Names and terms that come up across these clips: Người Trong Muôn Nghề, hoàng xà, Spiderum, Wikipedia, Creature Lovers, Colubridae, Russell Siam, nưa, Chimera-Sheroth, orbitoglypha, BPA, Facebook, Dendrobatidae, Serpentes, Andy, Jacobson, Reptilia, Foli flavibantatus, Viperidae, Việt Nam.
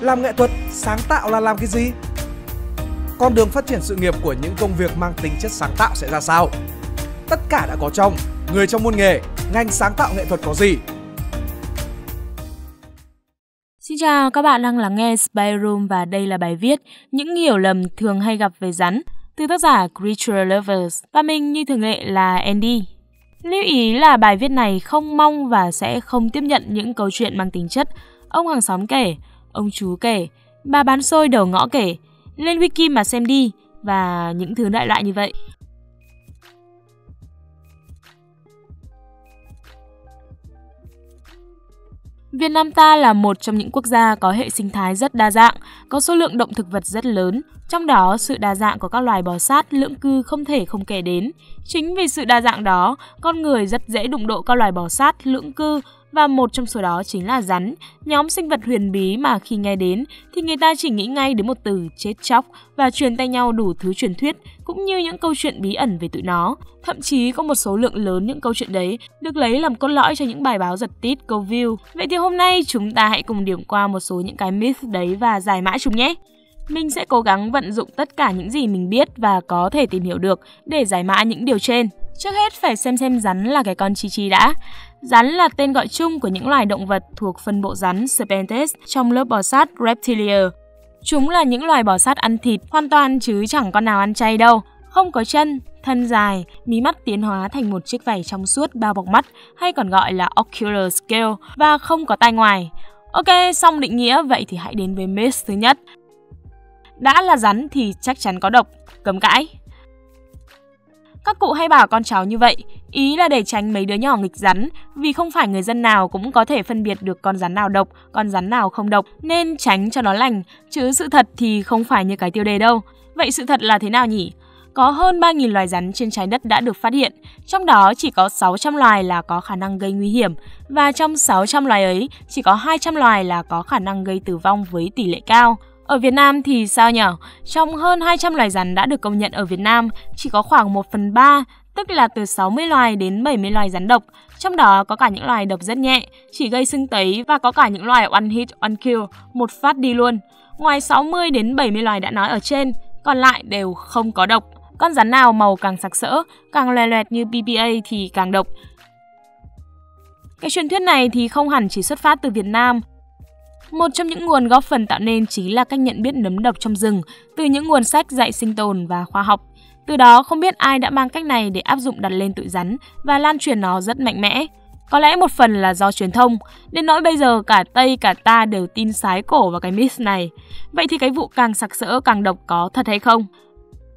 Làm nghệ thuật, sáng tạo là làm cái gì? Con đường phát triển sự nghiệp của những công việc mang tính chất sáng tạo sẽ ra sao? Tất cả đã có trong Người Trong Môn Nghề, ngành sáng tạo nghệ thuật có gì? Xin chào, các bạn đang lắng nghe Spiderum và đây là bài viết Những hiểu lầm thường hay gặp về rắn từ tác giả Creature Lovers và mình như thường lệ là Andy. Lưu ý là bài viết này không mong và sẽ không tiếp nhận những câu chuyện mang tính chất ông hàng xóm kể, ông chú kể, bà bán xôi đầu ngõ kể, lên wiki mà xem đi và những thứ đại loại như vậy. Việt Nam ta là một trong những quốc gia có hệ sinh thái rất đa dạng, có số lượng động thực vật rất lớn, trong đó sự đa dạng của các loài bò sát lưỡng cư không thể không kể đến. Chính vì sự đa dạng đó, con người rất dễ đụng độ các loài bò sát lưỡng cư và một trong số đó chính là rắn, nhóm sinh vật huyền bí mà khi nghe đến thì người ta chỉ nghĩ ngay đến một từ chết chóc và truyền tay nhau đủ thứ truyền thuyết cũng như những câu chuyện bí ẩn về tụi nó. Thậm chí có một số lượng lớn những câu chuyện đấy được lấy làm cốt lõi cho những bài báo giật tít câu view. Vậy thì hôm nay chúng ta hãy cùng điểm qua một số những cái myth đấy và giải mã chúng nhé. Mình sẽ cố gắng vận dụng tất cả những gì mình biết và có thể tìm hiểu được để giải mã những điều trên. Trước hết phải xem rắn là cái con chi chi đã. Rắn là tên gọi chung của những loài động vật thuộc phân bộ rắn Serpentes trong lớp bò sát Reptilia. Chúng là những loài bò sát ăn thịt hoàn toàn chứ chẳng con nào ăn chay đâu. Không có chân, thân dài, mí mắt tiến hóa thành một chiếc vảy trong suốt bao bọc mắt hay còn gọi là ocular scale và không có tai ngoài. Ok, xong định nghĩa, vậy thì hãy đến với myth thứ nhất. Đã là rắn thì chắc chắn có độc, cấm cãi. Các cụ hay bảo con cháu như vậy, ý là để tránh mấy đứa nhỏ nghịch rắn, vì không phải người dân nào cũng có thể phân biệt được con rắn nào độc, con rắn nào không độc, nên tránh cho nó lành, chứ sự thật thì không phải như cái tiêu đề đâu. Vậy sự thật là thế nào nhỉ? Có hơn 3.000 loài rắn trên trái đất đã được phát hiện, trong đó chỉ có 600 loài là có khả năng gây nguy hiểm, và trong 600 loài ấy, chỉ có 200 loài là có khả năng gây tử vong với tỷ lệ cao. Ở Việt Nam thì sao nhỉ? Trong hơn 200 loài rắn đã được công nhận ở Việt Nam, chỉ có khoảng 1/3, tức là từ 60 loài đến 70 loài rắn độc. Trong đó có cả những loài độc rất nhẹ, chỉ gây sưng tấy và có cả những loài one hit, one kill, một phát đi luôn. Ngoài 60 đến 70 loài đã nói ở trên, còn lại đều không có độc. Con rắn nào màu càng sặc sỡ, càng loè loẹt như BPA thì càng độc. Cái truyền thuyết này thì không hẳn chỉ xuất phát từ Việt Nam. Một trong những nguồn góp phần tạo nên chính là cách nhận biết nấm độc trong rừng từ những nguồn sách dạy sinh tồn và khoa học. Từ đó không biết ai đã mang cách này để áp dụng đặt lên tụi rắn và lan truyền nó rất mạnh mẽ. Có lẽ một phần là do truyền thông, đến nỗi bây giờ cả Tây cả ta đều tin sái cổ vào cái myth này. Vậy thì cái vụ càng sặc sỡ càng độc có thật hay không?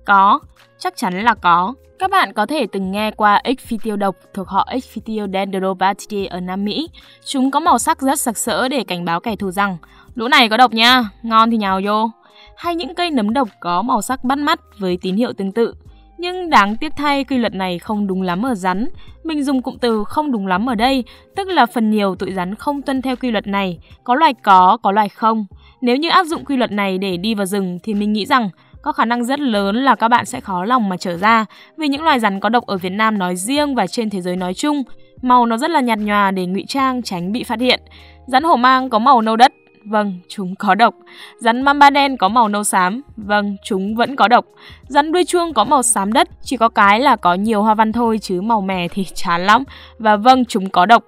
Có, chắc chắn là có. Các bạn có thể từng nghe qua ếch phi tiêu độc thuộc họ ếch phi tiêu Dendrobatidae ở Nam Mỹ. Chúng có màu sắc rất sặc sỡ để cảnh báo kẻ thù rằng lũ này có độc nha, ngon thì nhào vô. Hay những cây nấm độc có màu sắc bắt mắt với tín hiệu tương tự. Nhưng đáng tiếc thay quy luật này không đúng lắm ở rắn. Mình dùng cụm từ không đúng lắm ở đây, tức là phần nhiều tụi rắn không tuân theo quy luật này. Có loài có loài không. Nếu như áp dụng quy luật này để đi vào rừng thì mình nghĩ rằng có khả năng rất lớn là các bạn sẽ khó lòng mà trở ra vì những loài rắn có độc ở Việt Nam nói riêng và trên thế giới nói chung. Màu nó rất là nhạt nhòa để ngụy trang tránh bị phát hiện. Rắn hổ mang có màu nâu đất. Vâng, chúng có độc. Rắn mamba đen có màu nâu xám. Vâng, chúng vẫn có độc. Rắn đuôi chuông có màu xám đất. Chỉ có cái là có nhiều hoa văn thôi chứ màu mè thì chán lắm. Và vâng, chúng có độc.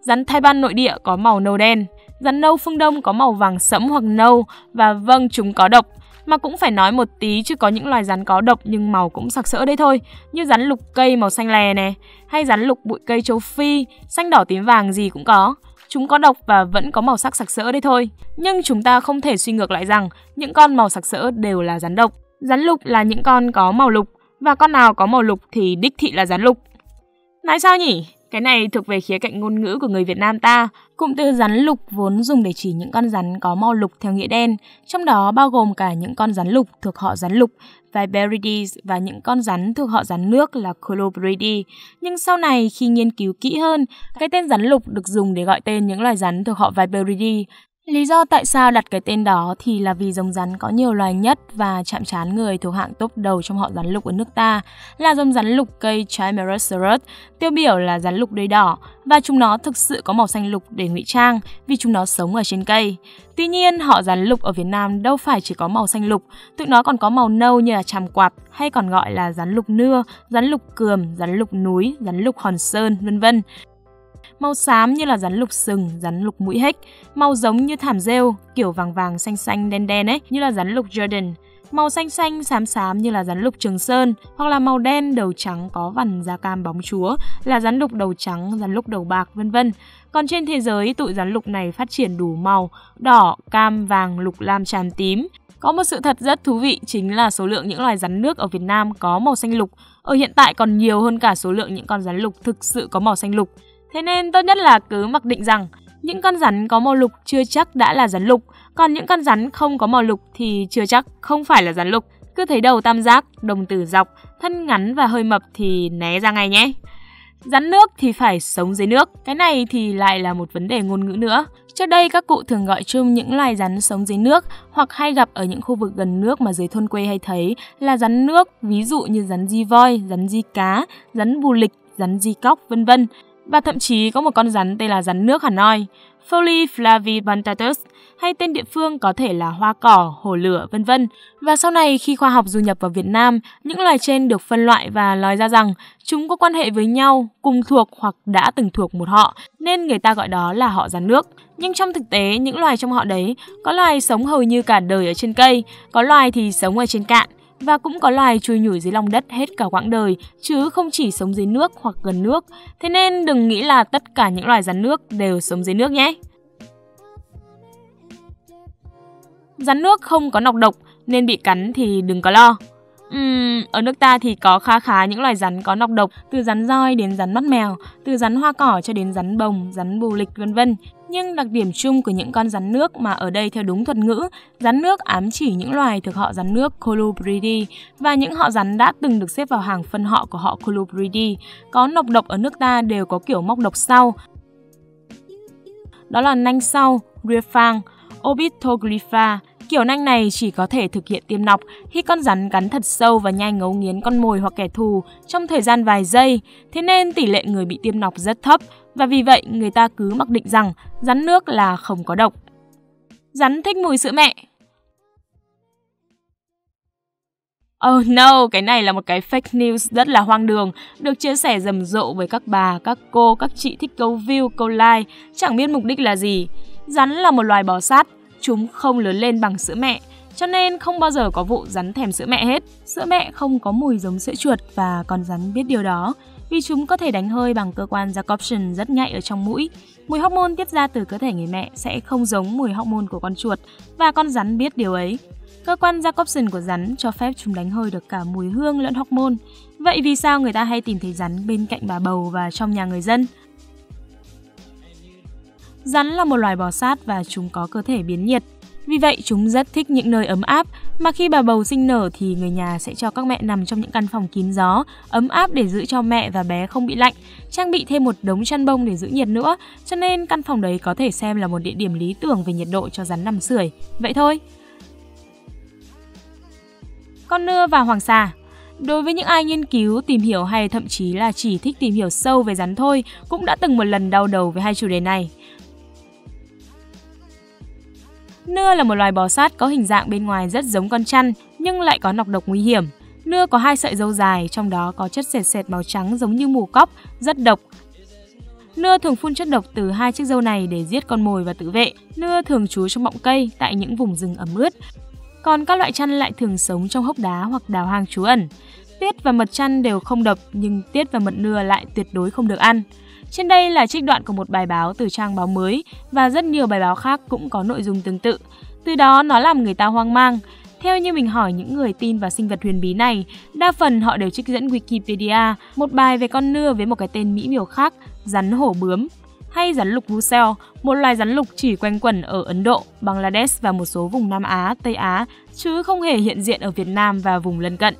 Rắn Thái Ban nội địa có màu nâu đen. Rắn nâu phương Đông có màu vàng sẫm hoặc nâu. Và vâng, chúng có độc. Mà cũng phải nói một tí chứ có những loài rắn có độc nhưng màu cũng sặc sỡ đấy thôi. Như rắn lục cây màu xanh lè này, hay rắn lục bụi cây châu Phi, xanh đỏ tím vàng gì cũng có. Chúng có độc và vẫn có màu sắc sặc sỡ đấy thôi. Nhưng chúng ta không thể suy ngược lại rằng những con màu sặc sỡ đều là rắn độc. Rắn lục là những con có màu lục, và con nào có màu lục thì đích thị là rắn lục. Nói sao nhỉ? Cái này thuộc về khía cạnh ngôn ngữ của người Việt Nam ta. Cụm từ rắn lục vốn dùng để chỉ những con rắn có màu lục theo nghĩa đen, trong đó bao gồm cả những con rắn lục thuộc họ rắn lục, Viperidae và những con rắn thuộc họ rắn nước là Colubridae. Nhưng sau này khi nghiên cứu kỹ hơn, cái tên rắn lục được dùng để gọi tên những loài rắn thuộc họ Viperidae. Lý do tại sao đặt cái tên đó thì là vì rồng rắn có nhiều loài nhất và chạm trán người thuộc hạng top đầu trong họ rắn lục ở nước ta là rồng rắn lục cây Chimera-Sheroth, tiêu biểu là rắn lục đuôi đỏ, và chúng nó thực sự có màu xanh lục để ngụy trang vì chúng nó sống ở trên cây. Tuy nhiên, họ rắn lục ở Việt Nam đâu phải chỉ có màu xanh lục, tụi nó còn có màu nâu như là tràm quạt, hay còn gọi là rắn lục nưa, rắn lục cườm, rắn lục núi, rắn lục hòn sơn, vân vân. Màu xám như là rắn lục sừng, rắn lục mũi hếch, màu giống như thảm rêu, kiểu vàng vàng xanh xanh đen đen ấy như là rắn lục Jordan, màu xanh xanh xám xám như là rắn lục Trường Sơn, hoặc là màu đen đầu trắng có vằn da cam bóng chúa là rắn lục đầu trắng, rắn lục đầu bạc, vân vân. Còn trên thế giới, tụi rắn lục này phát triển đủ màu đỏ, cam, vàng, lục lam, tràm, tím. Có một sự thật rất thú vị chính là số lượng những loài rắn nước ở Việt Nam có màu xanh lục ở hiện tại còn nhiều hơn cả số lượng những con rắn lục thực sự có màu xanh lục. Thế nên tốt nhất là cứ mặc định rằng những con rắn có màu lục chưa chắc đã là rắn lục, còn những con rắn không có màu lục thì chưa chắc không phải là rắn lục. Cứ thấy đầu tam giác, đồng tử dọc, thân ngắn và hơi mập thì né ra ngay nhé. Rắn nước thì phải sống dưới nước. Cái này thì lại là một vấn đề ngôn ngữ nữa. Trước đây các cụ thường gọi chung những loài rắn sống dưới nước hoặc hay gặp ở những khu vực gần nước mà dưới thôn quê hay thấy là rắn nước, ví dụ như rắn di voi, rắn di cá, rắn bù lịch, rắn di cóc, vân vân. Và thậm chí có một con rắn tên là rắn nước Hà Nội, Foli flavibantatus, hay tên địa phương có thể là hoa cỏ, hổ lửa, vân vân. Và sau này khi khoa học du nhập vào Việt Nam, những loài trên được phân loại và nói ra rằng chúng có quan hệ với nhau, cùng thuộc hoặc đã từng thuộc một họ, nên người ta gọi đó là họ rắn nước. Nhưng trong thực tế, những loài trong họ đấy, có loài sống hầu như cả đời ở trên cây, có loài thì sống ở trên cạn, và cũng có loài chui nhủi dưới lòng đất hết cả quãng đời, chứ không chỉ sống dưới nước hoặc gần nước. Thế nên đừng nghĩ là tất cả những loài rắn nước đều sống dưới nước nhé. Rắn nước không có nọc độc, nên bị cắn thì đừng có lo. Ở nước ta thì có khá khá những loài rắn có nọc độc, từ rắn roi đến rắn mắt mèo, từ rắn hoa cỏ cho đến rắn bồng, rắn bù lịch, vân vân. Nhưng đặc điểm chung của những con rắn nước mà ở đây theo đúng thuật ngữ, rắn nước ám chỉ những loài thuộc họ rắn nước Colubridae và những họ rắn đã từng được xếp vào hàng phân họ của họ Colubridae, có nọc độc ở nước ta đều có kiểu móc độc sau. Đó là nanh sau, rear fang, orbitoglypha. Kiểu nanh này chỉ có thể thực hiện tiêm nọc khi con rắn cắn thật sâu và nhai ngấu nghiến con mồi hoặc kẻ thù trong thời gian vài giây, thế nên tỷ lệ người bị tiêm nọc rất thấp và vì vậy người ta cứ mặc định rằng rắn nước là không có độc. Rắn thích mùi sữa mẹ. Oh no, cái này là một cái fake news rất là hoang đường, được chia sẻ rầm rộ bởi các bà, các cô, các chị thích câu view, câu like, chẳng biết mục đích là gì. Rắn là một loài bò sát. Chúng không lớn lên bằng sữa mẹ, cho nên không bao giờ có vụ rắn thèm sữa mẹ hết. Sữa mẹ không có mùi giống sữa chuột và con rắn biết điều đó, vì chúng có thể đánh hơi bằng cơ quan Jacobson rất nhạy ở trong mũi. Mùi hormone tiết ra từ cơ thể người mẹ sẽ không giống mùi hormone của con chuột và con rắn biết điều ấy. Cơ quan Jacobson của rắn cho phép chúng đánh hơi được cả mùi hương lẫn hormone. Vậy vì sao người ta hay tìm thấy rắn bên cạnh bà bầu và trong nhà người dân? Rắn là một loài bò sát và chúng có cơ thể biến nhiệt. Vì vậy, chúng rất thích những nơi ấm áp, mà khi bà bầu sinh nở thì người nhà sẽ cho các mẹ nằm trong những căn phòng kín gió, ấm áp để giữ cho mẹ và bé không bị lạnh, trang bị thêm một đống chăn bông để giữ nhiệt nữa, cho nên căn phòng đấy có thể xem là một địa điểm lý tưởng về nhiệt độ cho rắn nằm sưởi. Vậy thôi. Con nưa và hoàng xà. Đối với những ai nghiên cứu, tìm hiểu hay thậm chí là chỉ thích tìm hiểu sâu về rắn thôi, cũng đã từng một lần đau đầu với hai chủ đề này. Nưa là một loài bò sát có hình dạng bên ngoài rất giống con trăn nhưng lại có nọc độc nguy hiểm. Nưa có hai sợi râu dài, trong đó có chất sệt sệt màu trắng giống như mù cóc, rất độc. Nưa thường phun chất độc từ hai chiếc râu này để giết con mồi và tự vệ. Nưa thường trú trong bọng cây tại những vùng rừng ẩm ướt. Còn các loại trăn lại thường sống trong hốc đá hoặc đào hang trú ẩn. Tiết và mật trăn đều không độc nhưng tiết và mật nưa lại tuyệt đối không được ăn. Trên đây là trích đoạn của một bài báo từ trang báo mới và rất nhiều bài báo khác cũng có nội dung tương tự. Từ đó nó làm người ta hoang mang. Theo như mình hỏi những người tin vào sinh vật huyền bí này, đa phần họ đều trích dẫn Wikipedia, một bài về con nưa với một cái tên mỹ miều khác, rắn hổ bướm, hay rắn lục Russell, một loài rắn lục chỉ quanh quẩn ở Ấn Độ, Bangladesh và một số vùng Nam Á, Tây Á, chứ không hề hiện diện ở Việt Nam và vùng lân cận.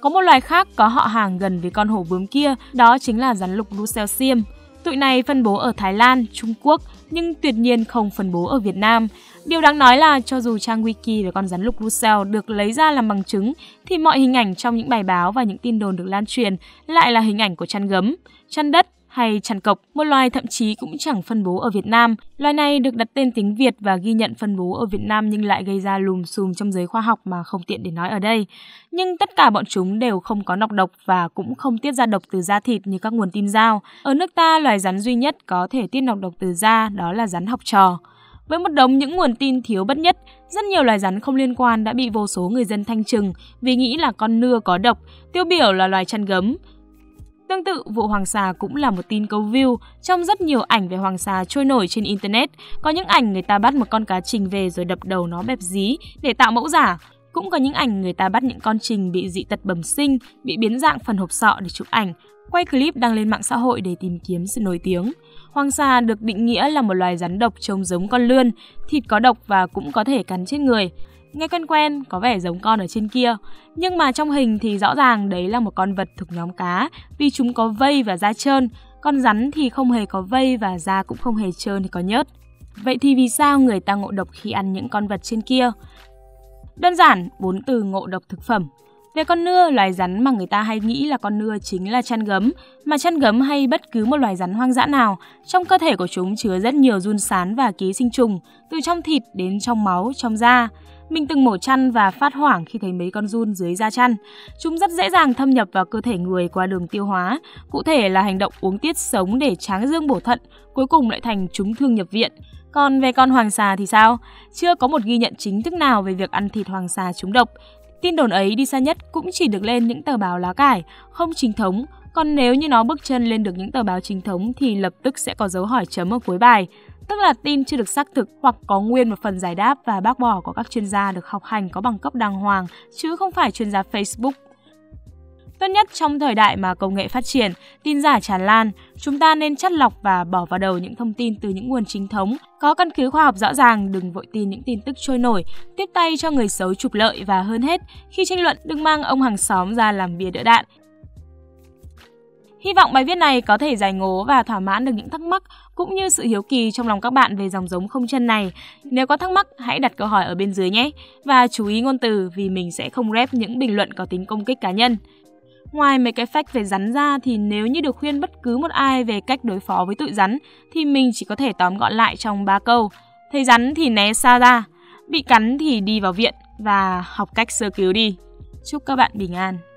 Có một loài khác có họ hàng gần với con hổ bướm kia, đó chính là rắn lục Russell Siam. Tụi này phân bố ở Thái Lan, Trung Quốc nhưng tuyệt nhiên không phân bố ở Việt Nam. Điều đáng nói là cho dù trang wiki về con rắn lục Russell được lấy ra làm bằng chứng thì mọi hình ảnh trong những bài báo và những tin đồn được lan truyền lại là hình ảnh của chăn gấm, chăn đất hay chằn cộc, một loài thậm chí cũng chẳng phân bố ở Việt Nam. Loài này được đặt tên tiếng Việt và ghi nhận phân bố ở Việt Nam nhưng lại gây ra lùm xùm trong giới khoa học mà không tiện để nói ở đây. Nhưng tất cả bọn chúng đều không có nọc độc và cũng không tiết ra độc từ da thịt như các nguồn tin giao. Ở nước ta, loài rắn duy nhất có thể tiết nọc độc từ da đó là rắn học trò. Với một đống những nguồn tin thiếu bất nhất, rất nhiều loài rắn không liên quan đã bị vô số người dân thanh trừng vì nghĩ là con nưa có độc, tiêu biểu là loài chăn gấm. Tương tự, vụ hoàng xà cũng là một tin câu view. Trong rất nhiều ảnh về hoàng xà trôi nổi trên Internet, có những ảnh người ta bắt một con cá trình về rồi đập đầu nó bẹp dí để tạo mẫu giả. Cũng có những ảnh người ta bắt những con trình bị dị tật bẩm sinh, bị biến dạng phần hộp sọ để chụp ảnh, quay clip đăng lên mạng xã hội để tìm kiếm sự nổi tiếng. Hoàng xà được định nghĩa là một loài rắn độc trông giống con lươn, thịt có độc và cũng có thể cắn chết người. Nghe quen quen, có vẻ giống con ở trên kia, nhưng mà trong hình thì rõ ràng đấy là một con vật thuộc nhóm cá vì chúng có vây và da trơn, con rắn thì không hề có vây và da cũng không hề trơn thì có nhớt. Vậy thì vì sao người ta ngộ độc khi ăn những con vật trên kia? Đơn giản, 4 từ ngộ độc thực phẩm. Về con nưa, loài rắn mà người ta hay nghĩ là con nưa chính là chăn gấm, mà chăn gấm hay bất cứ một loài rắn hoang dã nào, trong cơ thể của chúng chứa rất nhiều giun sán và ký sinh trùng, từ trong thịt đến trong máu, trong da. Mình từng mổ chăn và phát hoảng khi thấy mấy con giun dưới da chăn. Chúng rất dễ dàng thâm nhập vào cơ thể người qua đường tiêu hóa, cụ thể là hành động uống tiết sống để tráng dương bổ thận, cuối cùng lại thành chúng thương nhập viện. Còn về con hoàng xà thì sao? Chưa có một ghi nhận chính thức nào về việc ăn thịt hoàng xà trúng độc. Tin đồn ấy đi xa nhất cũng chỉ được lên những tờ báo lá cải, không chính thống. Còn nếu như nó bước chân lên được những tờ báo chính thống thì lập tức sẽ có dấu hỏi chấm ở cuối bài. Tức là tin chưa được xác thực hoặc có nguyên một phần giải đáp và bác bỏ của các chuyên gia được học hành có bằng cấp đàng hoàng, chứ không phải chuyên gia Facebook. Tốt nhất trong thời đại mà công nghệ phát triển, tin giả tràn lan, chúng ta nên chắt lọc và bỏ vào đầu những thông tin từ những nguồn chính thống, có căn cứ khoa học rõ ràng, đừng vội tin những tin tức trôi nổi, tiếp tay cho người xấu trục lợi và hơn hết, khi tranh luận đừng mang ông hàng xóm ra làm bia đỡ đạn. Hy vọng bài viết này có thể giải ngố và thỏa mãn được những thắc mắc cũng như sự hiếu kỳ trong lòng các bạn về dòng giống không chân này. Nếu có thắc mắc, hãy đặt câu hỏi ở bên dưới nhé. Và chú ý ngôn từ vì mình sẽ không rep những bình luận có tính công kích cá nhân. Ngoài mấy cái fact về rắn ra thì nếu như được khuyên bất cứ một ai về cách đối phó với tụi rắn thì mình chỉ có thể tóm gọn lại trong 3 câu. Thấy rắn thì né xa ra, bị cắn thì đi vào viện và học cách sơ cứu đi. Chúc các bạn bình an.